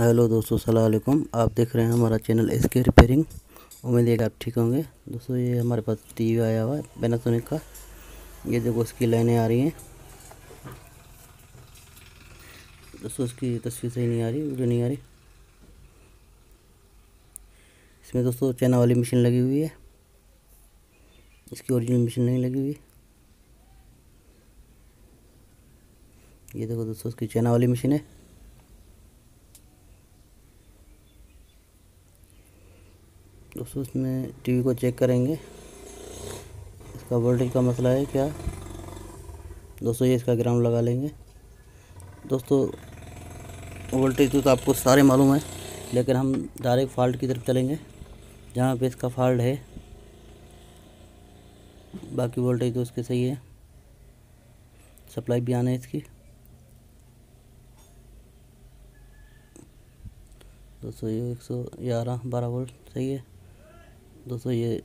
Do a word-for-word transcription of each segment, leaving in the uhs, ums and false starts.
Hello दोस्तों, अस्सलाम वालेकुम। आप देख रहे हैं हमारा चैनल एस के रिपेयरिंग। उम्मीद है कि आप ठीक होंगे। दोस्तों, ये हमारे पास टीवी आया हुआ है पैनासोनिक का। ये देखो, उसकी लाइनें आ रही हैं। दोस्तों, उसकी तस्वीर सही नहीं आ रही, वीडियो नहीं आ रही। इसमें दोस्तों चाइना वाली मशीन लगी हुई है, इसकी ओरिजिनल मशीन नहीं लगी हुई। ये देखो दोस्तों, उसकी चाइना वाली मशीन है। दोस्तों, इसमें टीवी को चेक करेंगे, इसका वोल्टेज का मसला है क्या। दोस्तों, ये इसका ग्राउंड लगा लेंगे। दोस्तों, वोल्टेज तो, तो आपको सारे मालूम है, लेकिन हम डायरेक्ट फॉल्ट की तरफ चलेंगे जहाँ पे इसका फॉल्ट है। बाकी वोल्टेज तो इसके सही है, सप्लाई भी आना है इसकी। दोस्तों, ये एक सौ ग्यारह बारह वोल्ट सही है। दोस्तों, ये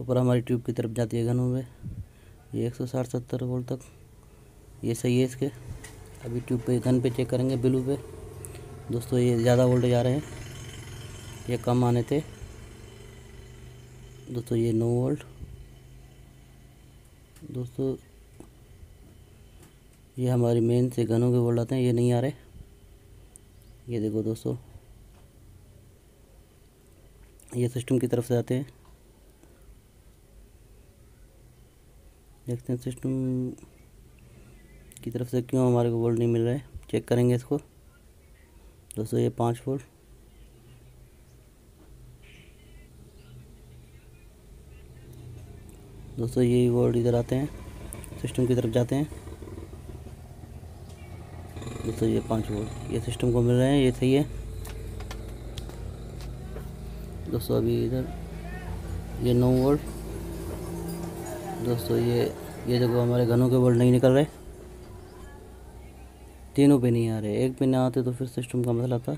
ऊपर हमारी ट्यूब की तरफ जाती है घनों में, ये एक सौ साठ सत्तर वोल्ट तक ये सही है इसके। अभी ट्यूब पे घन पे चेक करेंगे, ब्लू पे। दोस्तों, ये ज़्यादा वोल्टेज आ रहे हैं, ये कम आने थे। दोस्तों, ये नौ वोल्ट। दोस्तों, ये हमारी मेन से घनों के वोल्ट आते हैं, ये नहीं आ रहे। ये देखो दोस्तों, ये सिस्टम की तरफ से आते हैं। देखते हैं सिस्टम की तरफ से क्यों हमारे को वोल्ट नहीं मिल रहा है, चेक करेंगे इसको। दोस्तों, ये पाँच वोल्ट। दोस्तों, ये वोल्ट इधर आते हैं, सिस्टम की तरफ जाते हैं। दोस्तों, ये पाँच वोल्ट ये सिस्टम को मिल रहे हैं, ये सही है। दोस्तों, अभी इधर ये नौ वोल्ट। दोस्तों, ये ये देखो, हमारे घनों के वोल्ट नहीं निकल रहे, तीनों पे नहीं आ रहे। एक पे ना आते तो फिर सिस्टम का मसला था।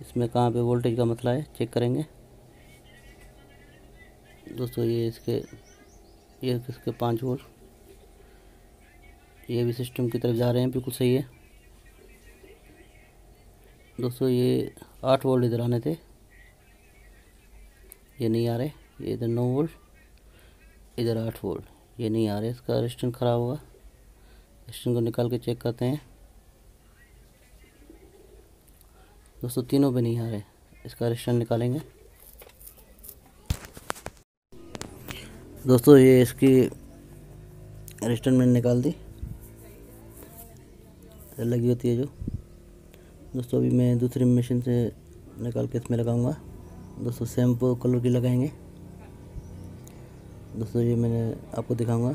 इसमें कहाँ पे वोल्टेज का मसला है, चेक करेंगे। दोस्तों, ये इसके ये इसके पाँच वोल्ट, ये भी सिस्टम की तरफ जा रहे हैं, बिल्कुल सही है। दोस्तों, ये आठ वोल्ट इधर आने थे, ये नहीं आ रहे। ये इधर नौ वोल्ट, इधर आठ वोल्ट, ये नहीं आ रहे। इसका रजिस्टेंस ख़राब होगा, रजिस्टेंस को निकाल के चेक करते हैं। दोस्तों, तीनों पे नहीं आ रहे, इसका रजिस्टेंस निकालेंगे। दोस्तों, ये इसकी रजिस्टेंस मैंने निकाल दी, लगी होती है जो। दोस्तों, अभी मैं दूसरी मशीन से निकाल के इसमें लगाऊंगा। दोस्तों, सेम कलर की लगाएंगे। दोस्तों, ये मैंने आपको दिखाऊंगा।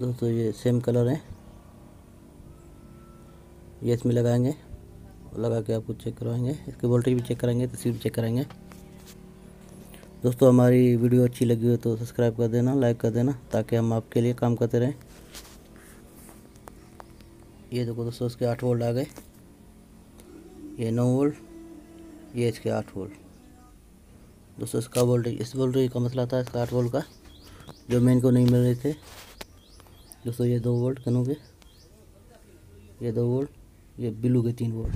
दोस्तों, ये सेम कलर है, ये इसमें लगाएंगे। लगा के आपको चेक करवाएंगे, इसके वोल्टेज भी चेक कराएंगे, तस्वीर भी चेक कराएंगे। दोस्तों, हमारी वीडियो अच्छी लगी हो तो सब्सक्राइब कर देना, लाइक कर देना, ताकि हम आपके लिए काम करते रहें। ये देखो दोस्तों, इसके आठ वोल्ट आ गए, ये नौ वोल्ट, ये इसके आठ वोल्ट। दोस्तों, इसका वोल्टेज इस वोल्टेज का मसला था, इसका आठ वोल्ट का, जो मेन को नहीं मिल रहे थे। दोस्तों, ये दो वोल्ट कनों के, ये दो वोल्ट, ये बिलू के तीन वोल्ट।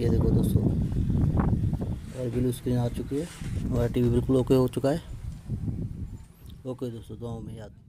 ये देखो दोस्तों, और बिलू स्क्रीन आ चुकी है, हमारा टीवी बिल्कुल ओके हो चुका है। ओके दोस्तों, दुआओं में याद।